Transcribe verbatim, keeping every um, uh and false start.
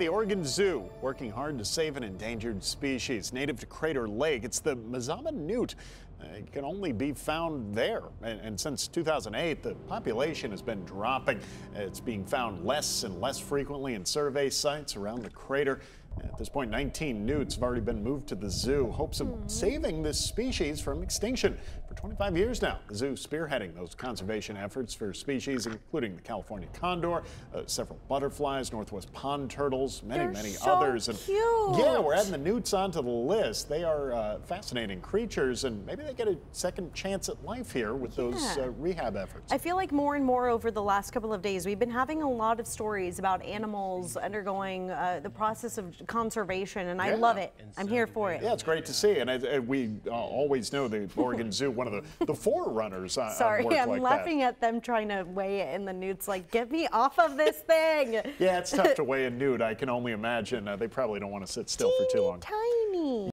The Oregon Zoo working hard to save an endangered species native to Crater Lake. It's the Mazama Newt. It can only be found there. And, and since two thousand eight, the population has been dropping. It's being found less and less frequently in survey sites around the crater. At this point, nineteen newts have already been moved to the zoo. Hopes of mm. saving this species from extinction. For twenty-five years now, the zoo spearheading those conservation efforts for species including the California condor, uh, several butterflies, northwest pond turtles, many, They're many so others. And cute. Yeah, we're adding the newts onto the list. They are uh, fascinating creatures, and maybe they get a second chance at life here with yeah. those uh, rehab efforts. I feel like more and more over the last couple of days, we've been having a lot of stories about animals undergoing uh, the process of conservation, and yeah. I love it. I'm here for it. Yeah, it's great to see, and I, I, we uh, always know the Oregon Zoo, one of the, the forerunners on, Sorry, on work I'm like laughing that. at them trying to weigh it, and the newt's like, get me off of this thing. Yeah, it's tough to weigh a newt. I can only imagine uh, they probably don't want to sit still Teeny, for too long. Tiny.